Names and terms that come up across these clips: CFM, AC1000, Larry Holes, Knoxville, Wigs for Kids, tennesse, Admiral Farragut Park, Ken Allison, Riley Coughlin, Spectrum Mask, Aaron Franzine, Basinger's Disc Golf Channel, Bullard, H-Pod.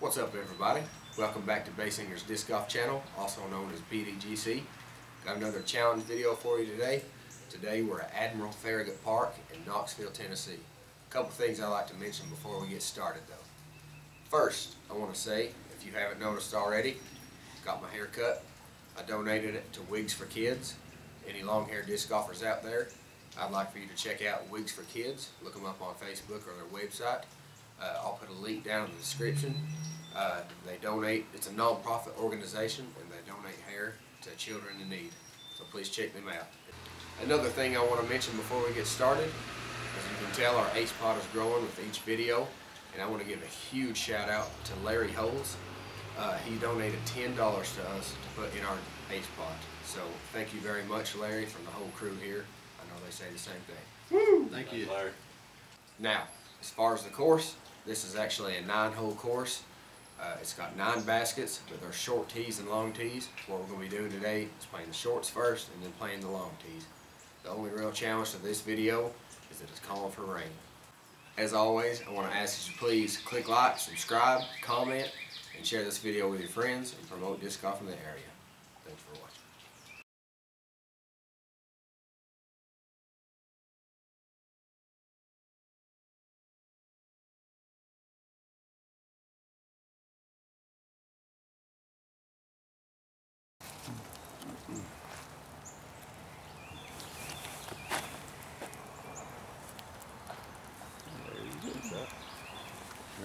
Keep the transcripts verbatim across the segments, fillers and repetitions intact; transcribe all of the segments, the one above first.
What's up, everybody? Welcome back to Basinger's Disc Golf Channel, also known as B D G C. Got another challenge video for you today. Today we're at Admiral Farragut Park in Knoxville, Tennessee. A couple things I like to mention before we get started though. First, I want to say, if you haven't noticed already, got my hair cut. I donated it to Wigs for Kids. Any long-haired disc golfers out there, I'd like for you to check out Wigs for Kids. Look them up on Facebook or their website. Uh, I'll put a link down in the description. Uh, they donate, it's a non-profit organization, and they donate hair to children in need. So please check them out. Another thing I want to mention before we get started, as you can tell, our H-Pod is growing with each video, and I want to give a huge shout out to Larry Holes. Uh, he donated ten dollars to us to put in our H-Pod. So thank you very much, Larry, from the whole crew here. I know they say the same thing. Woo! Thank you, Larry. Now, as far as the course, this is actually a nine-hole course. Uh, it's got nine baskets, but they're short tees and long tees. What we're going to be doing today is playing the shorts first and then playing the long tees. The only real challenge to this video is that it's calling for rain. As always, I want to ask that you please click like, subscribe, comment, and share this video with your friends and promote disc golf in the area. Thanks for watching.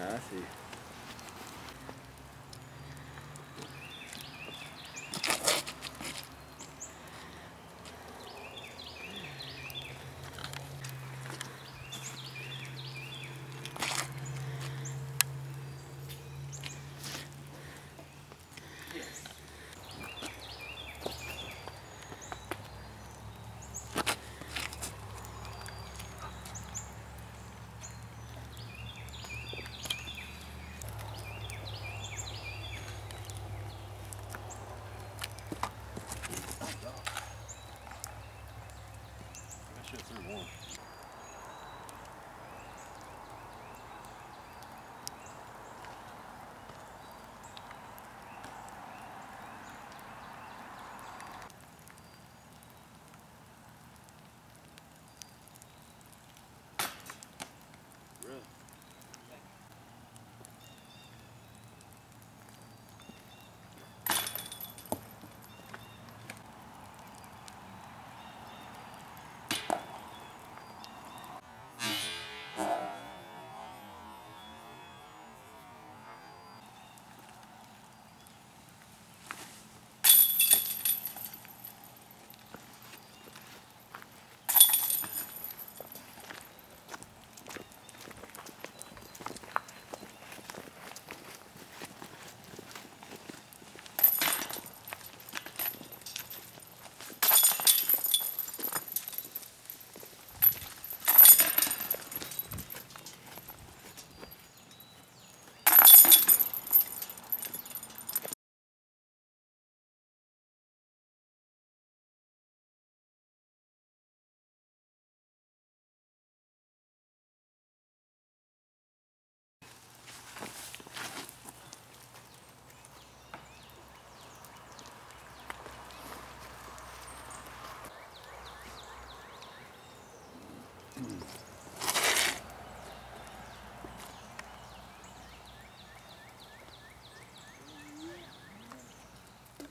I see.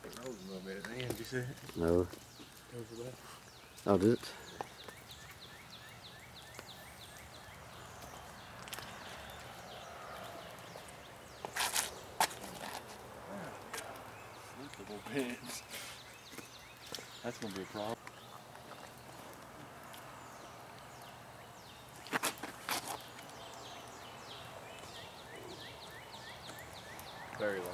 It rolls a little bit at the end, you see it? No. Oh, did it? pins. That's gonna be a problem. Very lucky.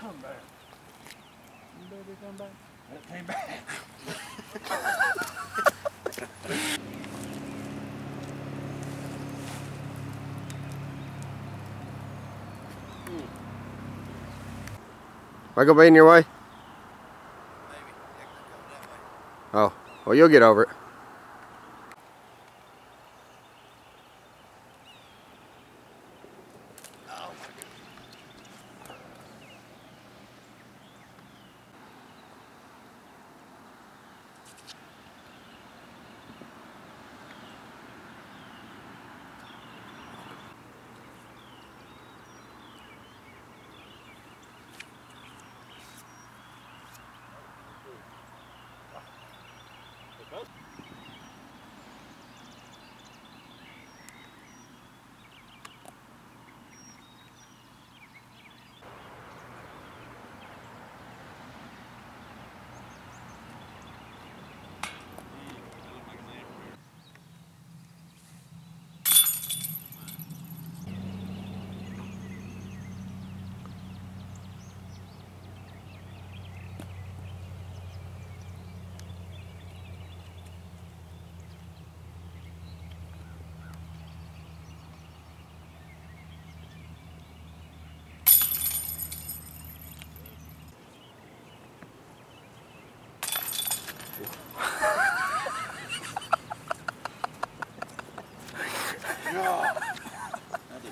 Come back. It came back. Michael Bay in your way? Maybe. Oh, well, you'll get over it.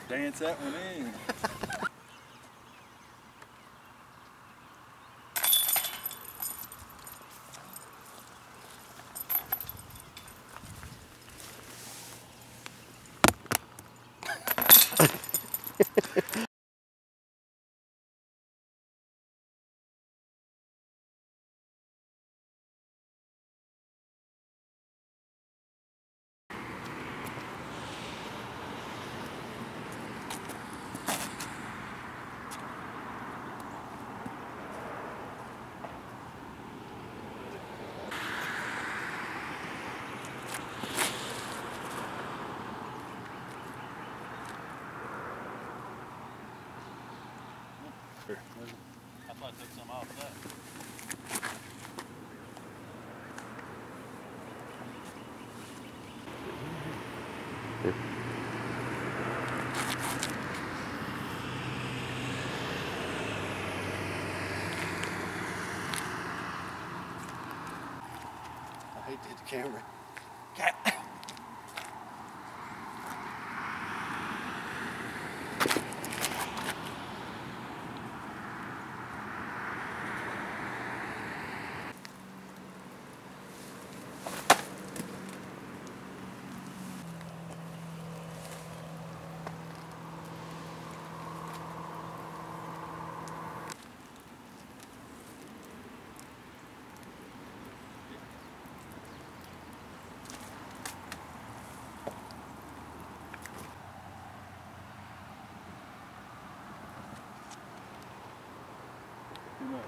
Dance that one in. or? I thought I took some off that. Yeah. I hate to hit the camera. God.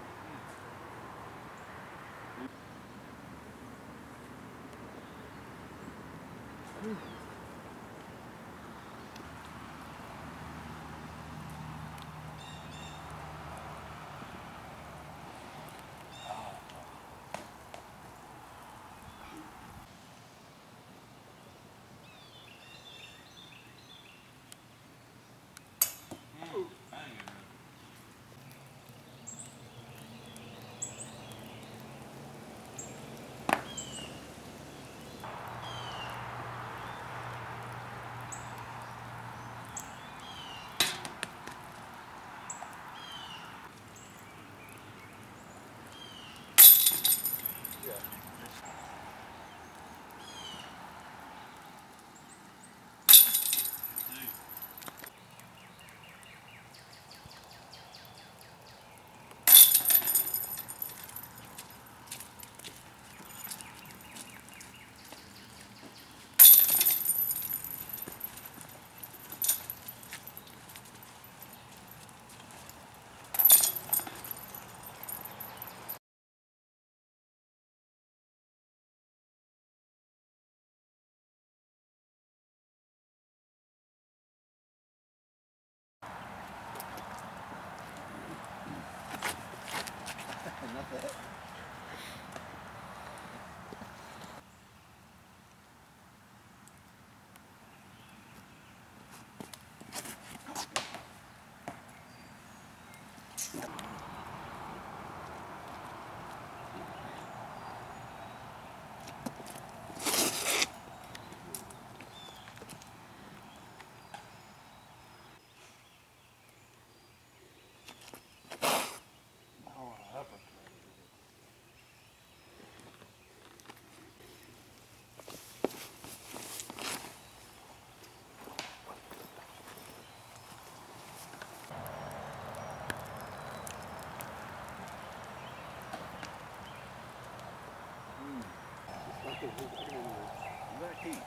Look at that heat.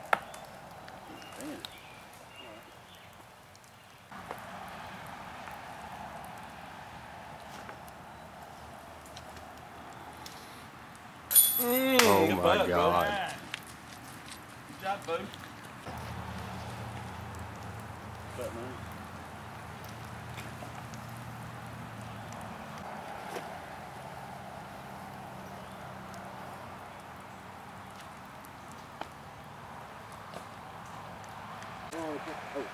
Damn. Mm, oh my bug, God. Bro. Good job, boo. What's up, man? Oh.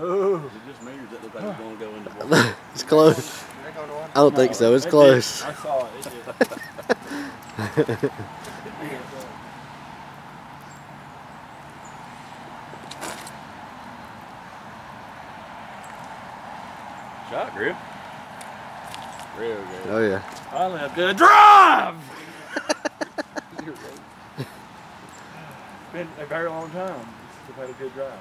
Oh. It just measures that look like it's going to go into one. It's close. I don't think so. It's close. I saw it. It did. Shot, Griff. Real good. Oh, yeah. Finally a good drive! It's been a very long time since I've had a good drive.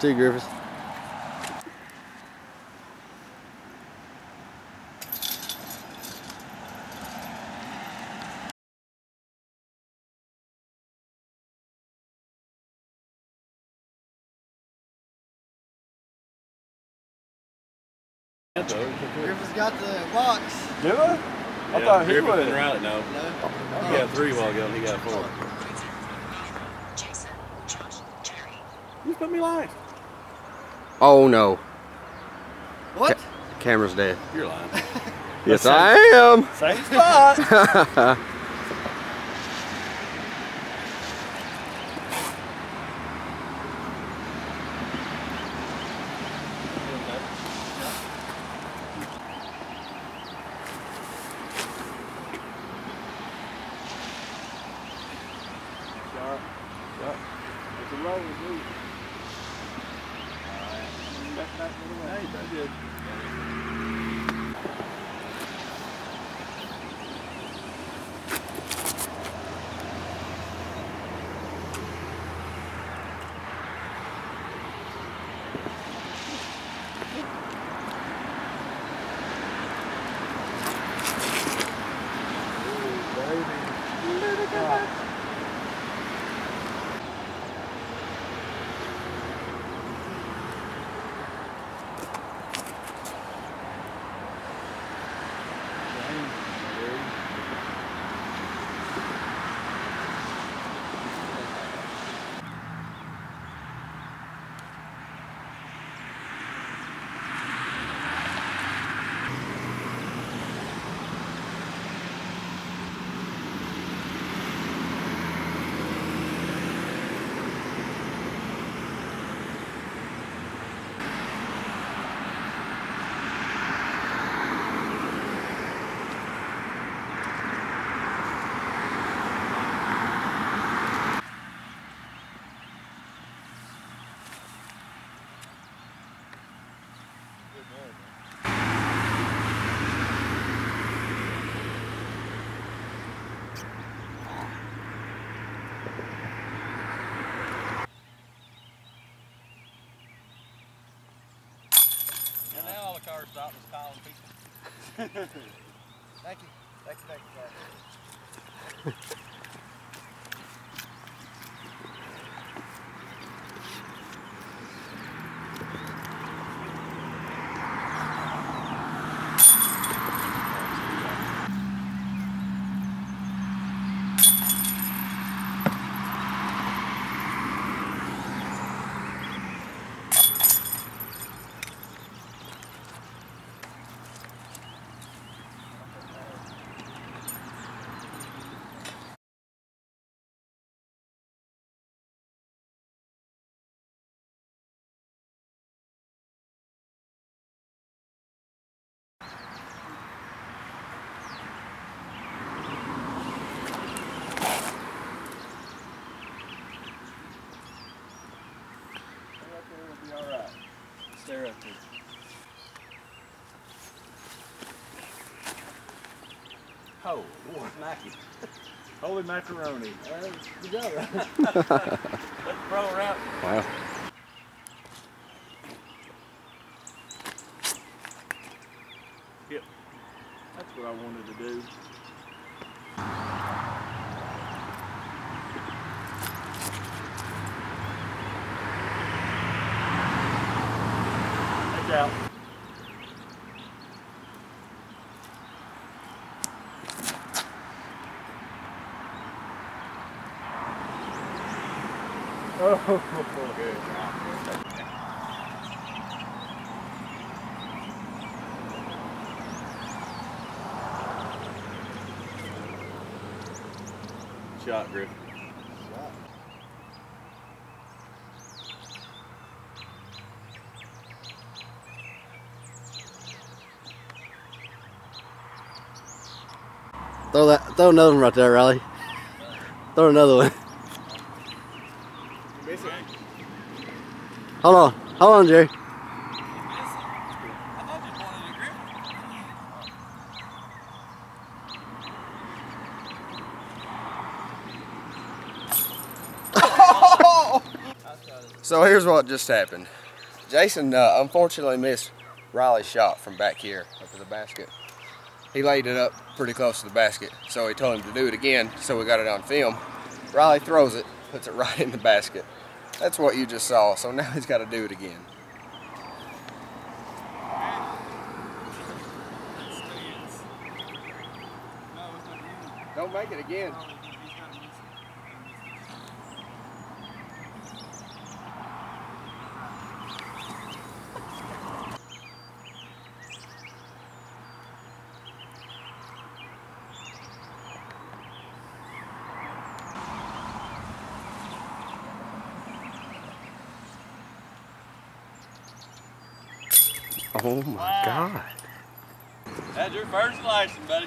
Two Griffiths. Griffiths got the box. Do it? I yeah, thought he Griffith would. Riley, no. No. He got three while ago and he got four. Jason, Josh, Jerry. You put me live. Oh no. What? Ca camera's dead. You're lying. Yes, same, I am. Same spot. Stop was calling people. Thank you. Thank you, thank you, guys. Oh, boy, smacky. Holy macaroni. Uh, you got it. Let's roll her out. Wow. Yep. That's what I wanted to do. Out. Oh, good. Shot, Griff. Throw that, throw another one right there, Riley. Throw another one. Hold on, hold on, Jerry. So here's what just happened. Jason uh, unfortunately missed Riley's shot from back here up to the basket. He laid it up pretty close to the basket, so he told him to do it again, so we got it on film. Riley throws it, puts it right in the basket. That's what you just saw, so now he's got to do it again. Don't make it again. Oh my wow. God. That's your first license, buddy.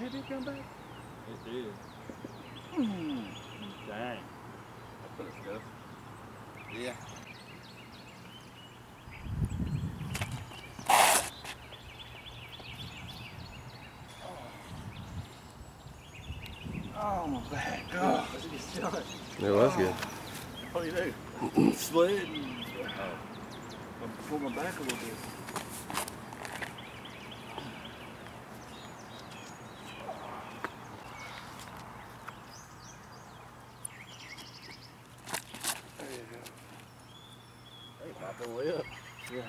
Did it come back? It did. Mm. Dang. I put it stuff. Yeah. Oh, my back. Oh, it was good. It was good. What do you do? Sled and uh, pull my back a little bit. Yeah.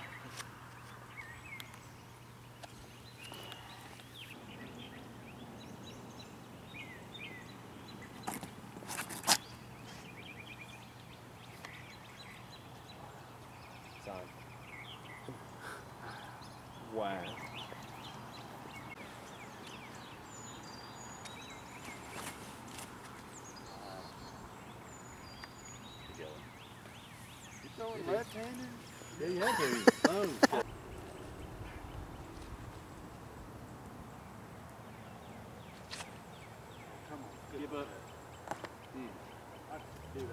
Wow. You're throwing left-handed? Yeah, you have to. Oh. Come on, give up. Mm. I can do that. I can do that.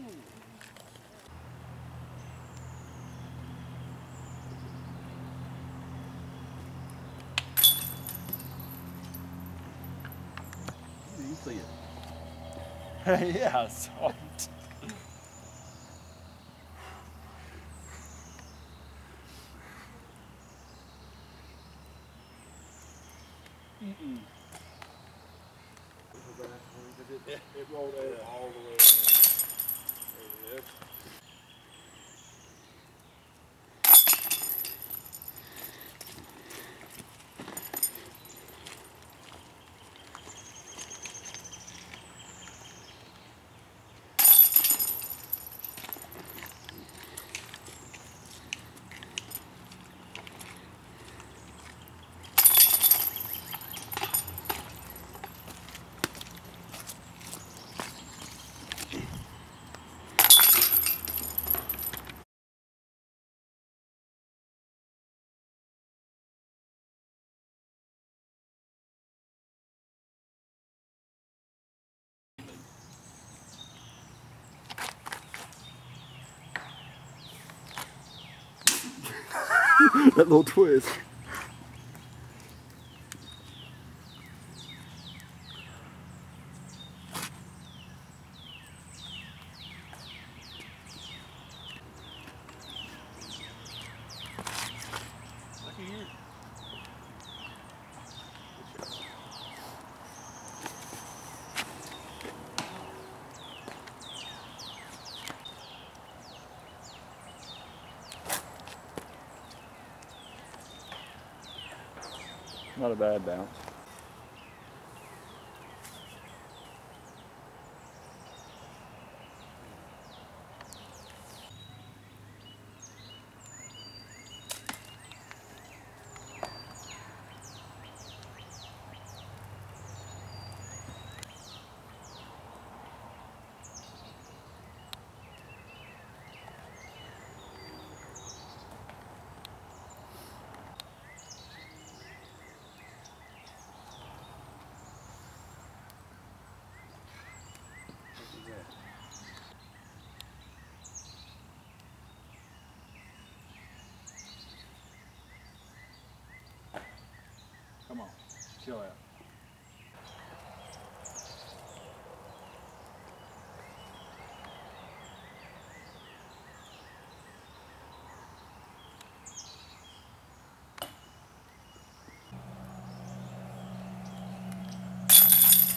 Mm. see it. Yeah, I saw it. Mm-mm. It rolled over all the way around. That little twist. Not a bad bounce. Come on, chill out.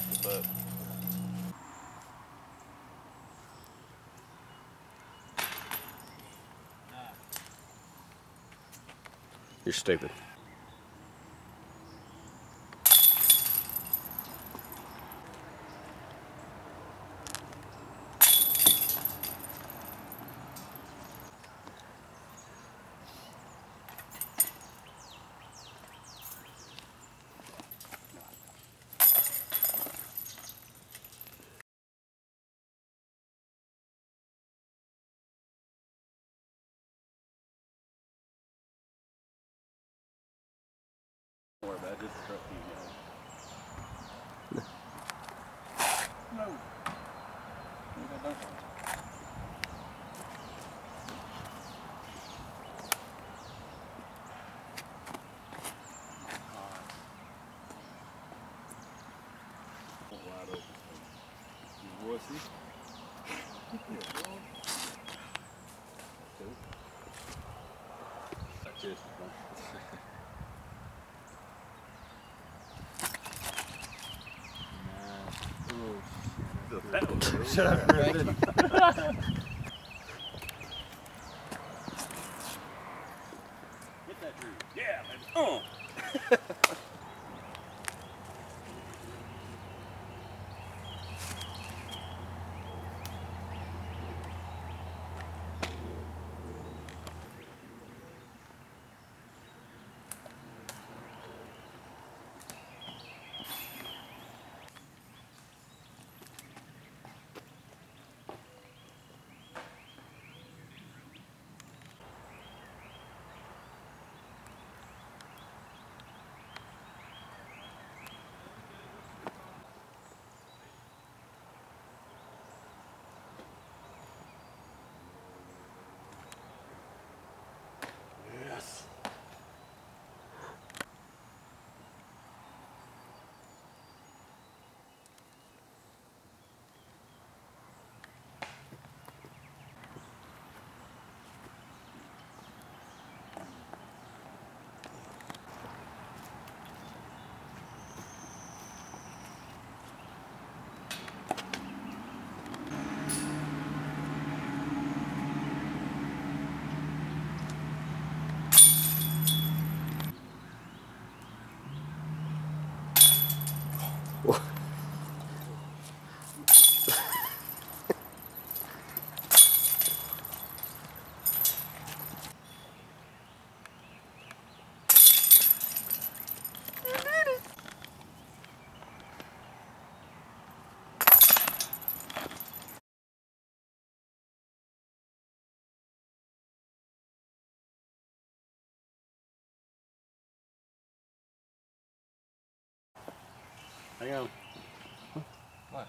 Good buck. You're stupid. Just truck you guys. No. No. You wussy. That's it. Shut up for a minute. Get that Drew. Yeah, baby. Oh. Hang on. What?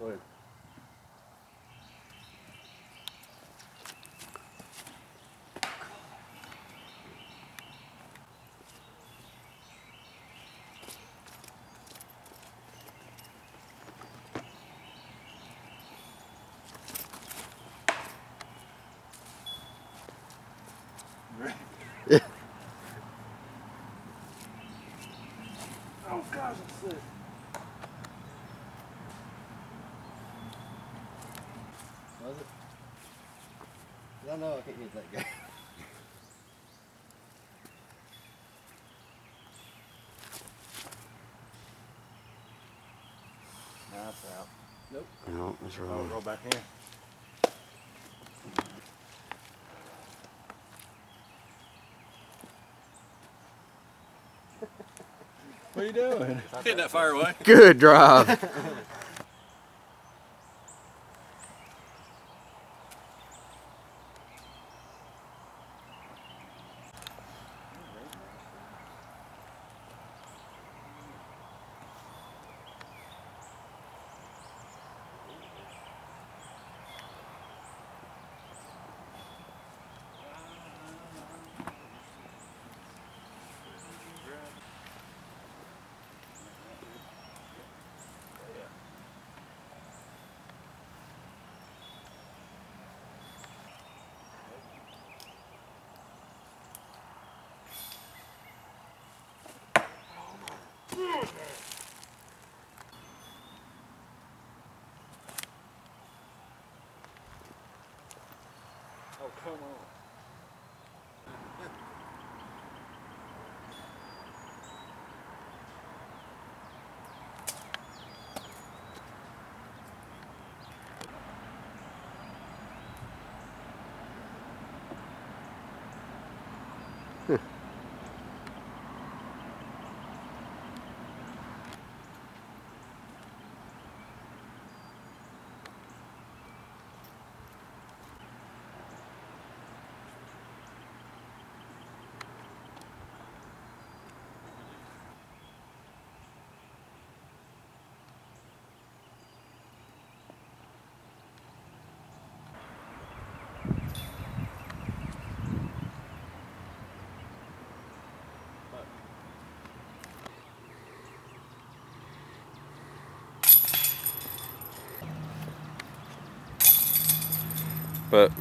Wait. Oh gosh, it's sick. Was it? No, no, I can't use that guy. No, it's out. Nope. No, it's wrong. I'll roll back in. What are you doing? Getting that fire away. Good drive. Oh, come on. But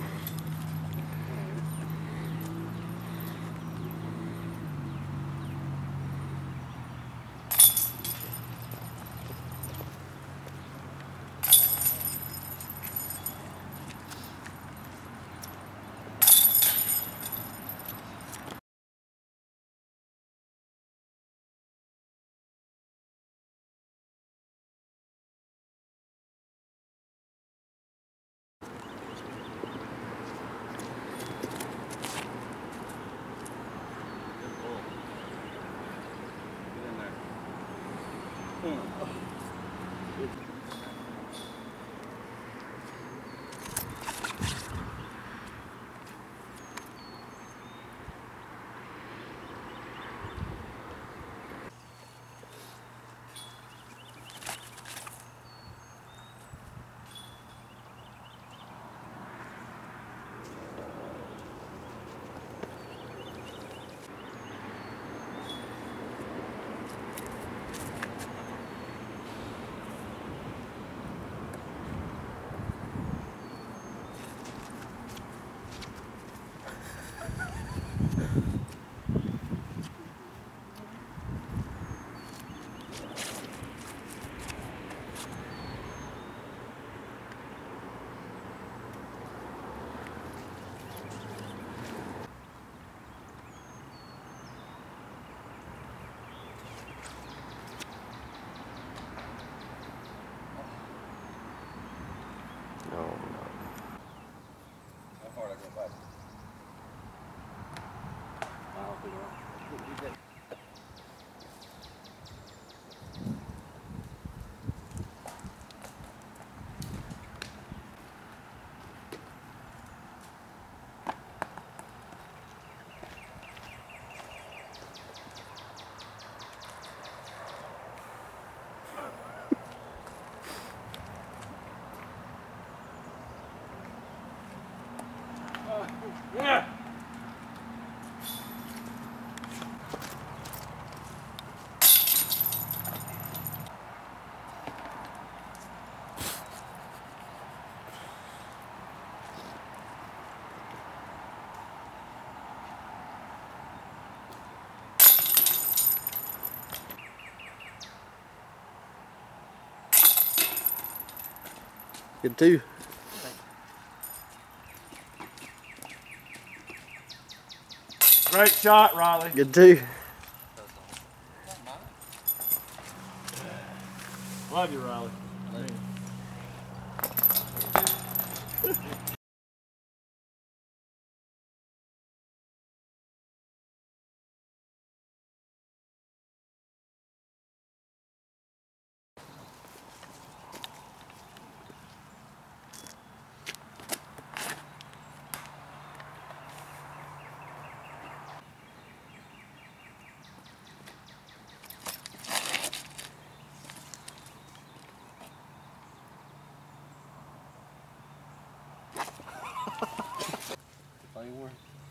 Good too. Great shot, Riley. Good too. Love you, Riley.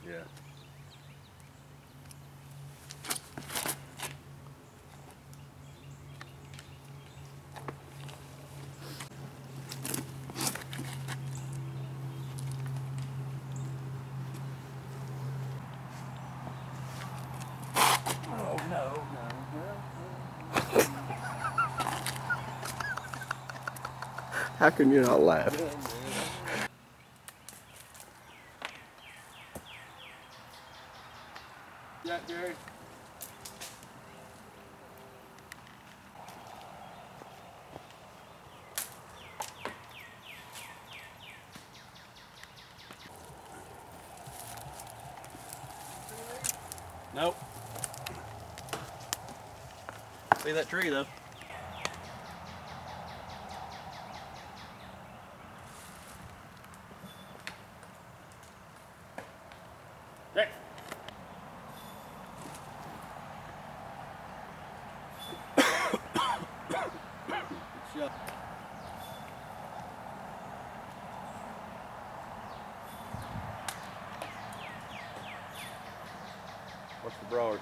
Yeah. Oh no, no, no, no. How can you not laugh? Yeah. Jared. Nope. See that tree though. There. What's the broad?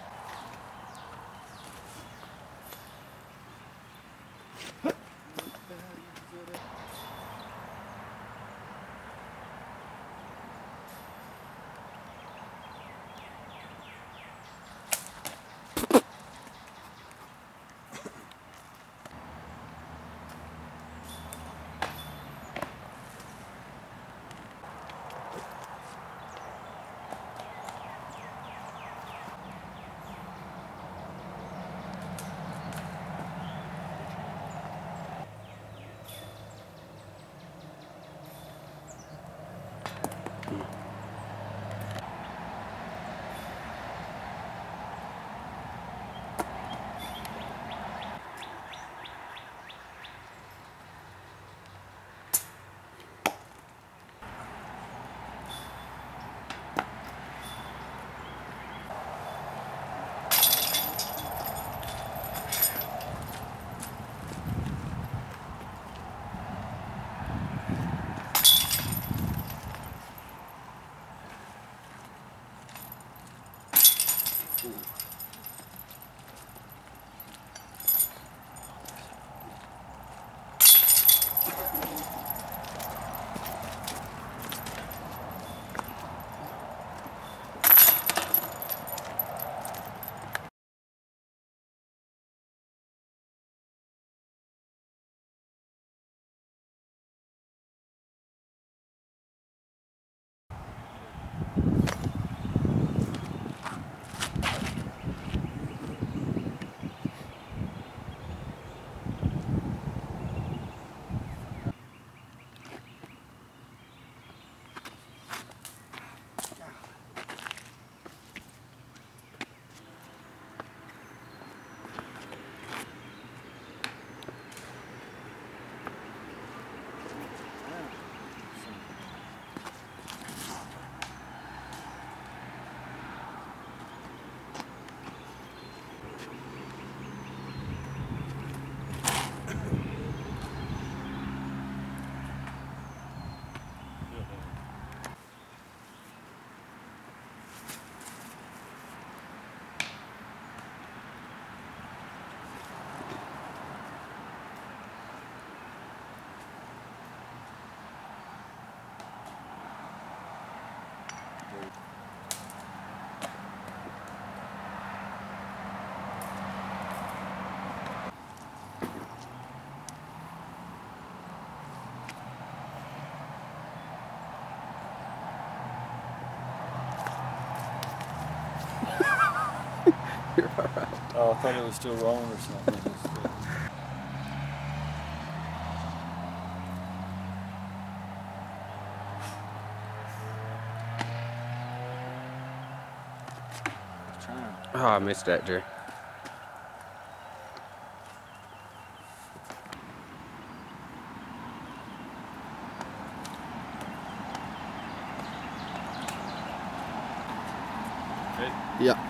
Oh, I thought it was still rolling or something. Oh, I missed that, Jerry. Yeah.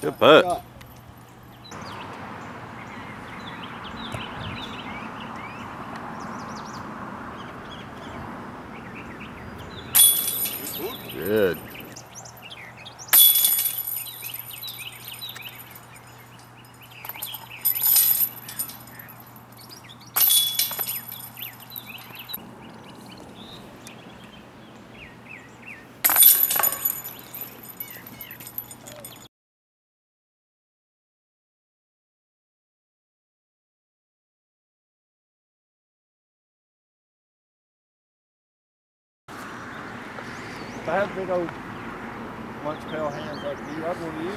Good putt. Good. I have big old lunch pail hands like you, I'd want to use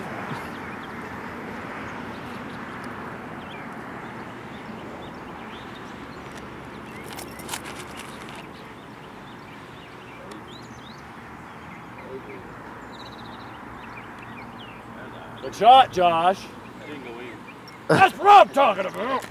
them. Good shot, Josh. That didn't go in. That's what I'm talking about.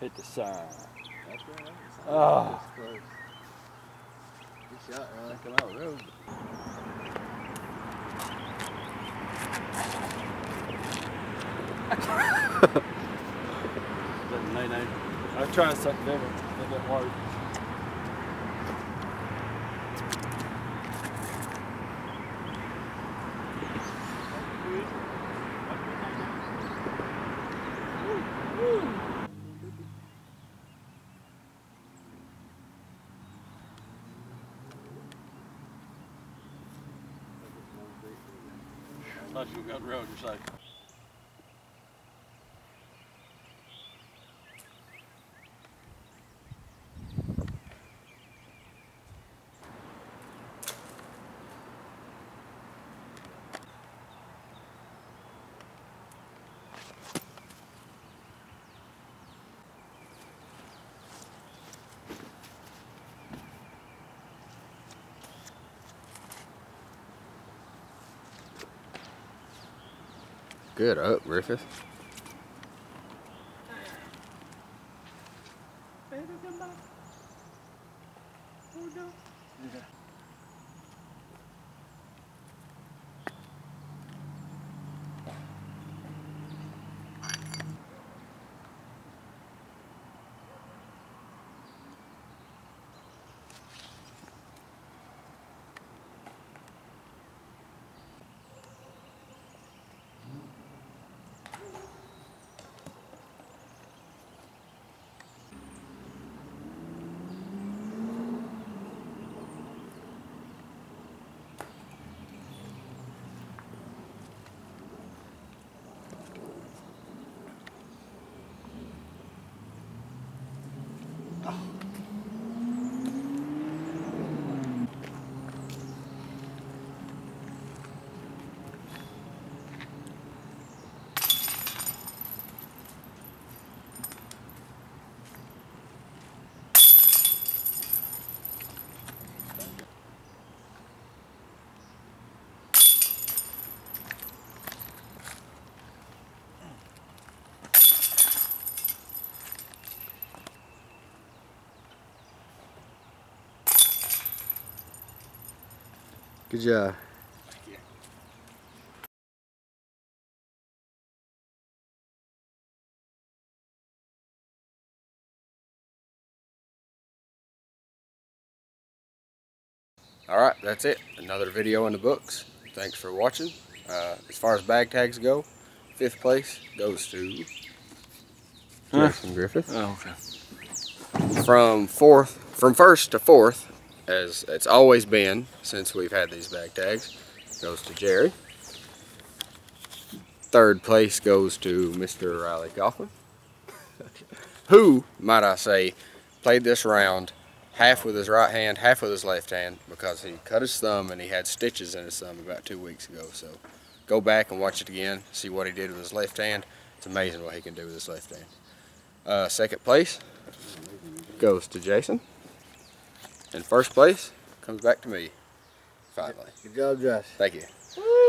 Hit the sign. That's right. That's oh. Close. Good shot, Riley. Come out, road. Doesn't lay no. I was trying something different. It didn't work. I thought you were going road, you're safe. Good up, Griffith. Good job. Thank you. All right, that's it. Another video in the books. Thanks for watching. Uh, as far as bag tags go, fifth place goes to huh? Griffith. Oh, okay. From fourth, from first to fourth, as it's always been since we've had these bag tags, goes to Jerry. Third place goes to Mister Riley Coughlin, who, might I say, played this round half with his right hand, half with his left hand, because he cut his thumb and he had stitches in his thumb about two weeks ago. So go back and watch it again, see what he did with his left hand. It's amazing what he can do with his left hand. Uh, second place goes to Jason. And first place comes back to me, finally. Good job, Josh. Thank you. Woo!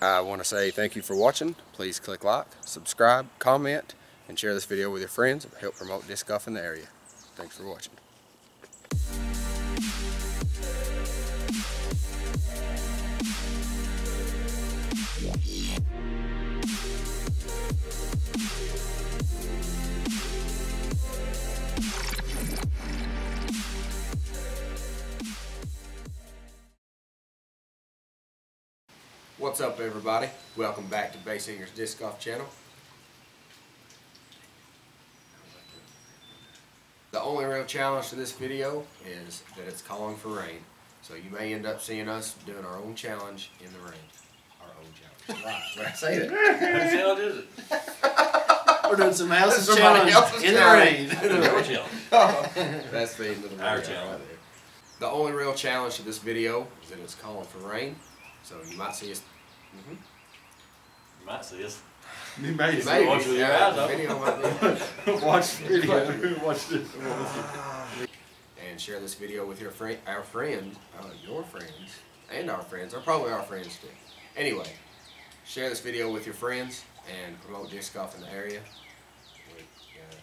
I want to say thank you for watching. Please click like, subscribe, comment, and share this video with your friends to help promote disc golf in the area. Thanks for watching. What's up, everybody? Welcome back to Basinger's Disc Golf Channel. The only real challenge to this video is that it's calling for rain. So you may end up seeing us doing our own challenge in the rain. Our own challenge. Wow, did I say that? What challenge is it? We're doing some houses challenge in the rain. Our challenge. Oh, that's the end of the video. Our challenge. Right, the only real challenge to this video is that it's calling for rain. So you might see us. Mm-hmm. You might see us. You may you see us. Watch the video. Watch the video. Watch this. And share this video with your friend, our friend, uh, your friends, and our friends, or probably our friends too. Anyway, share this video with your friends and promote disc golf in the area.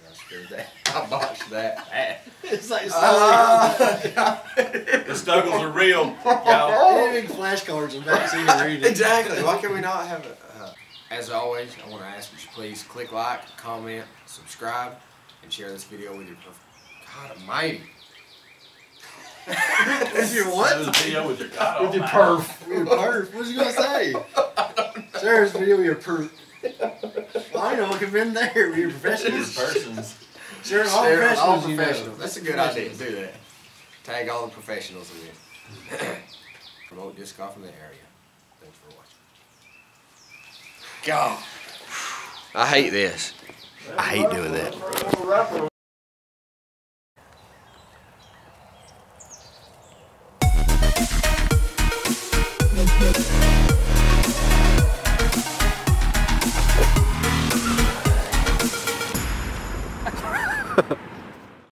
I screwed that. I botched that. It's like so uh, the snuggles are real. Y'all having flashcards and not seeing to read it. Exactly. Why can we not have it? Uh, as always, I want to ask you to please click like, comment, subscribe, and share this video with your. God Almighty. If you what? Share this video with your God Almighty. With your perf. With your perf. What was you gonna say? I don't know. Share this video with your perf. Well, I know, we've been there. We're professionals. Persons. Sure, all They're professionals. All professionals. You know. That's a good idea to do that. Tag all the professionals in it. Promote disc golf in the area. Thanks for watching. God, I hate this. I hate doing that.